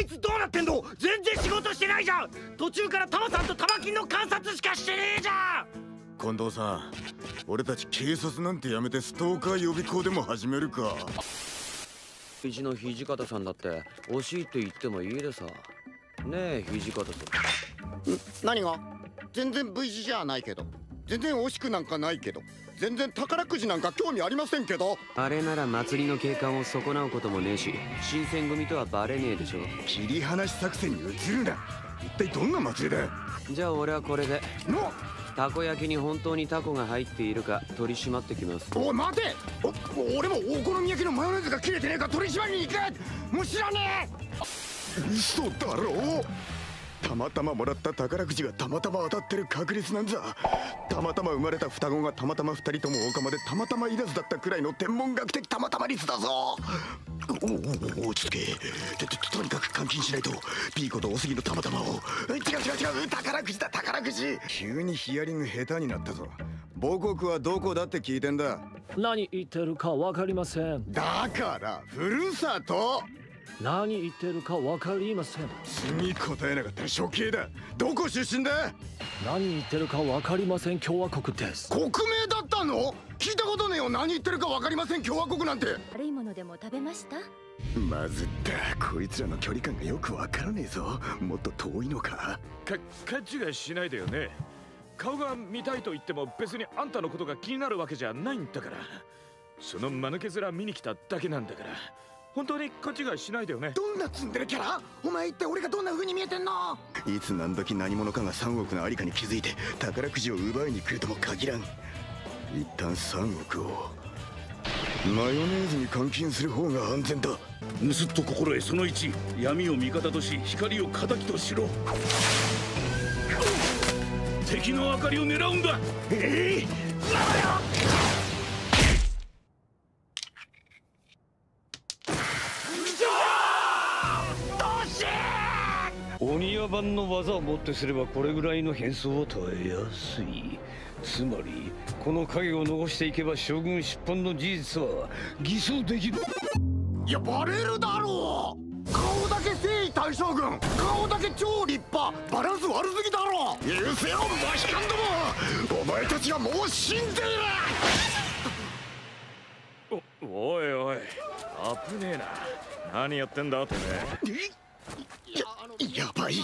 いつどうなってんの？全然仕事してないじゃん。途中からタマさんとタマキンの観察しかしてねえじゃん。近藤さん、俺たち警察なんてやめてストーカー予備校でも始めるか。うちの土方さんだって惜しいって言ってもいいでさ。ねえ土方さん。何が？全然 V 字じゃないけど、全然惜しくなんかないけど、全然宝くじなんか興味ありませんけど。あれなら祭りの景観を損なうこともねえし、新選組とはバレねえでしょ。切り離し作戦に移るな。一体どんな祭りだ。じゃあ俺はこれでのたこ焼きに本当にタコが入っているか取り締まってきます。おい待て、俺もお好み焼きのマヨネーズが切れてねえか取り締まりに行く。もう知らねえ。嘘だろ。たまたまもらった宝くじがたまたま当たってる確率なんざ、たまたま生まれた双子がたまたま2人ともオカマでたまたまいらずだったくらいの天文学的たまたま率だぞ。おお落ち着け。とにかく監禁しないと。ピーコとおすぎのたまたまを。違う違う違う、宝くじだ宝くじ。急にヒアリング下手になったぞ。母国はどこだって聞いてんだ。何言ってるかわかりません。だからふるさと。何言ってるかわかりません。次答えなかったら処刑だ。どこ出身だ。何言ってるかわかりません共和国です。国名だったの？聞いたことねえよ。何言ってるかわかりません共和国なんて。悪いものでも食べました？まずったこいつらの距離感がよくわからねえぞ。もっと遠いのか。勘違いしないでよね。顔が見たいと言っても別にあんたのことが気になるわけじゃないんだから。その間抜け面見に来ただけなんだから、本当に勘違いしないでよね。どんなツンデレキャラ？お前一体俺がどんな風に見えてんの？いつ何時何者かが3億のありかに気づいて宝くじを奪いに来るとも限らん。一旦3億をマヨネーズに換金する方が安全だ。盗っ人心得その1、闇を味方とし光を敵としろ。敵の明かりを狙うんだ。ええー鬼屋版の技をもってすればこれぐらいの変装を耐えやすい。つまりこの影を残していけば将軍出奔の事実は偽装できる。いやバレるだろう。顔だけ征夷大将軍、顔だけ超立派、バランス悪すぎだろ。許せよマヒカンども、お前たちはもう死んでいる。おい危ねえな。何やってんだてめえ。やばい。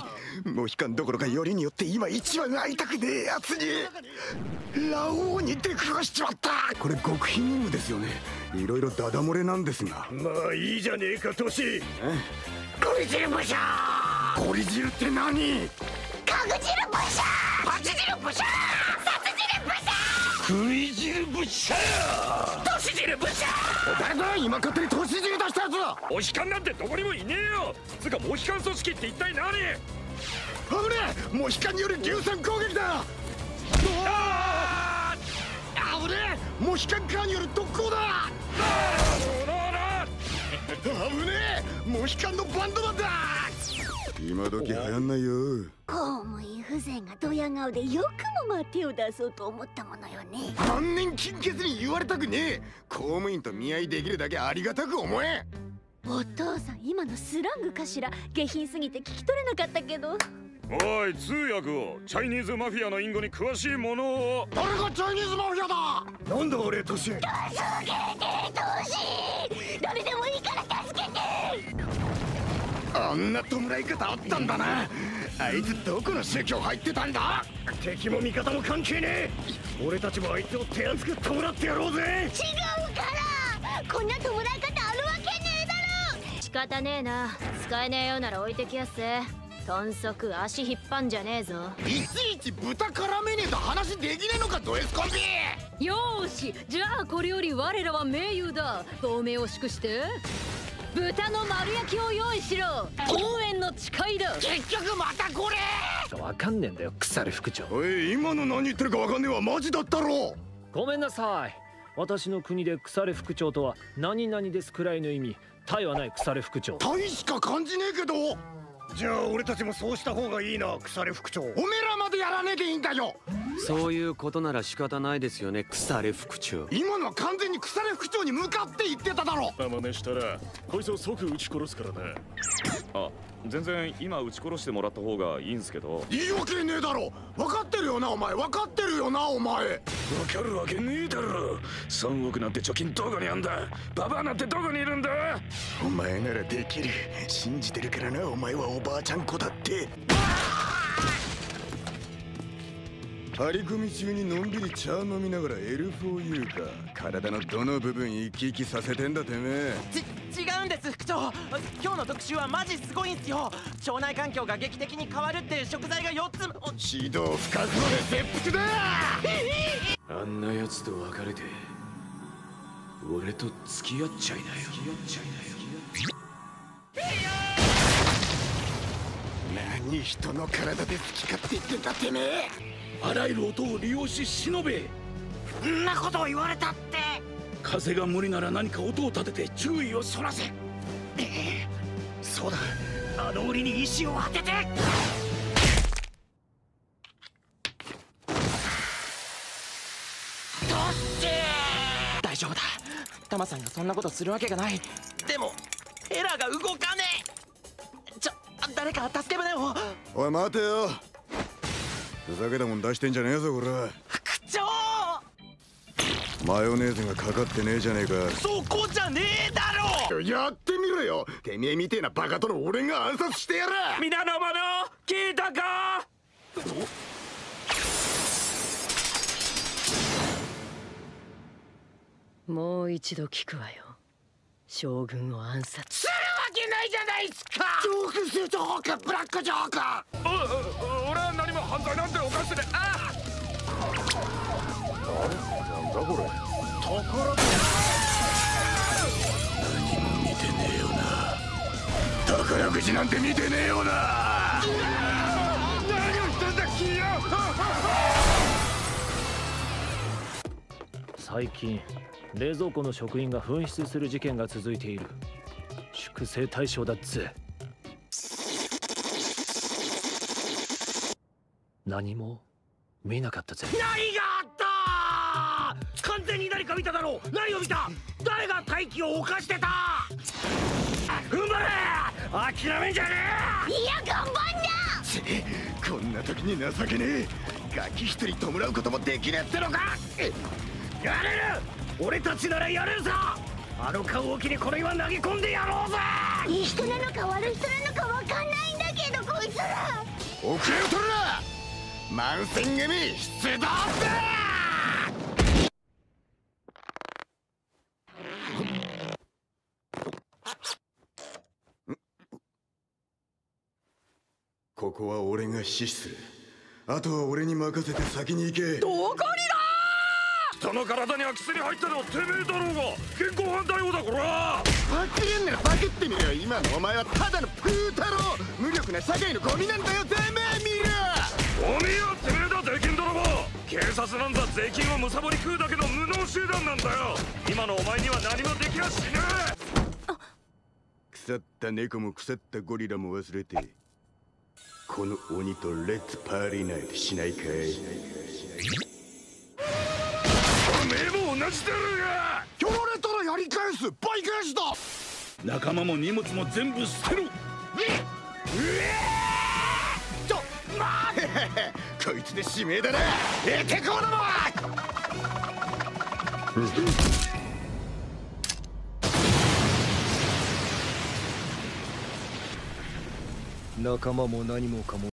モヒカンどころかよりによって今一番会いたくねえやつにラオウに出くわしちまった。これ極秘任務ですよね。いろいろダダ漏れなんですが。まあいいじゃねえかトシ。ゴリ汁ブシャー。ゴリ汁って何？カグ汁ブシャー。パチ汁ブシャー。サツ汁ブシャー。クイ汁ブシャー。トシ汁ブシャー。誰だ今勝手にトシ汁出したやつ。モヒカンなんてどこにもいねえよ。つかモヒカン組織って一体何？危ねえ、モヒカンによる硫酸攻撃だ。ああ危ねえ、モヒカンカーによる特攻だ。危ねえ、モヒカンのバンドマンだ。今時流行んないよ。公務員風情がドヤ顔でよくもまあ手を出そうと思ったものよね。万年金欠に言われたくねえ。公務員と見合いできるだけありがたく思え。お父さん今のスラングかしら。下品すぎて聞き取れなかったけど。おい通訳を、チャイニーズマフィアの隠語に詳しいものを。誰がチャイニーズマフィアだ。なんだ俺トシ。助けてトシ、誰でもいいから助けて。あんな弔い方あったんだな。あいつどこの宗教入ってたんだ。敵も味方も関係ねえ。俺たちもあいつを手厚く弔ってやろうぜ。違うから、こんな弔い方あるわけねえ。仕方ねえな。使えねえようなら置いてきやすぜ。豚足足引っ張んじゃねえぞ。いちいち豚絡めねえと話できねえのかド S コンビ。よーし、じゃあこれより我らは盟友だ。同盟を祝して豚の丸焼きを用意しろ。応援の誓いだ。結局またこれ。わかんねえんだよ腐る副長。おい今の何言ってるかわかんねえわ。マジだったろ。ごめんなさい。私の国で腐る副長とは何々ですくらいの意味。タイはない腐れ副長。タイしか感じねえけど。じゃあ俺たちもそうした方がいいな腐れ副長。おめらまでやらねえでいいんだよ。そういうことなら仕方ないですよね、腐れ副長。今のは完全に腐れ副長に向かって言ってただろ。真似したらこいつを即撃ち殺すからね。あ、全然今撃ち殺してもらった方がいいんすけど。言い訳ねえだろ。分かってるよなお前、分かってるよなお前。分かるわけねえだろ。3億なんて貯金どこにあんだ。ババアなんてどこにいるんだ。お前ならできる、信じてるからな。お前はおばあちゃん子だって。張り込み中にのんびり茶飲みながら L4U か。体のどの部分生き生きさせてんだてめえ。違うんです副長、今日の特集はマジすごいんすよ。腸内環境が劇的に変わるって食材が4つも。指導不可能で切腹だ。あんなやつと別れて俺と付き合っちゃいなよ。付き合っちゃいなよ。何人の体で好き勝手言ってんだてめえ。あらゆる音を利用し忍べ。そんなことを言われたって。風が無理なら何か音を立てて注意をそらせ。そうだ、あの檻に石を当てて。どっち。大丈夫だ、タマさんがそんなことするわけがない。でもエラが動かねえ。誰か助け舟を。おい待てよ、ふざけたもん出してんじゃねえぞこら。副長、マヨネーズがかかってねえじゃねえか。そこじゃねえだろ。やってみろよ、てめえみてえなバカとの俺が暗殺してやる。皆の者聞いたか。もう一度聞くわよ、将軍を暗殺するわけないじゃないっすか。ジョークスジョーク、ブラックジョーク。俺は何も犯罪なんて犯してね。なんだこれ。ところが何も見てねえよな。宝くじなんて見てねえよな。何をしてんだ君は。最近冷蔵庫の職員が紛失する事件が続いている。粛清対象だっつ。何も見なかったぜ。何があった。完全に何か見ただろう。何を見た。誰が大気を犯してた。踏ん張れ、諦めんじゃねえ。いや頑張んな。こんな時に情けねえ。ガキ一人弔うこともできねえってのか。やれる、俺たちならやれるさ。あの顔を機にこれは投げ込んでやろうぜ。いい人なのか悪い人なのかわかんないんだけどこいつら。遅れを取るな、慢戦組出動だ。ここは俺が死守する。あとは俺に任せて先に行け。どこにだ。人の体に空き巣に入ったのはてめえだろうが。現行犯逮捕だこら。バケんならバケってみろよ。今のお前はただのプー太郎。無力な社会のゴミなんだよてめえ。見ろゴミよてめえだ、税金泥棒。警察なんだ税金をむさぼり食うだけの無能集団なんだよ。今のお前には何もできやしねえ。腐った猫も腐ったゴリラも忘れてこの鬼とレッツパーリーナイトしないかい。しないかいしないかい。同じだろうが。やられたらやり返す倍返しだ。仲間も荷物も全部捨てろ。ちょまあこいつで指名だな。えてこうのも仲間も何もかも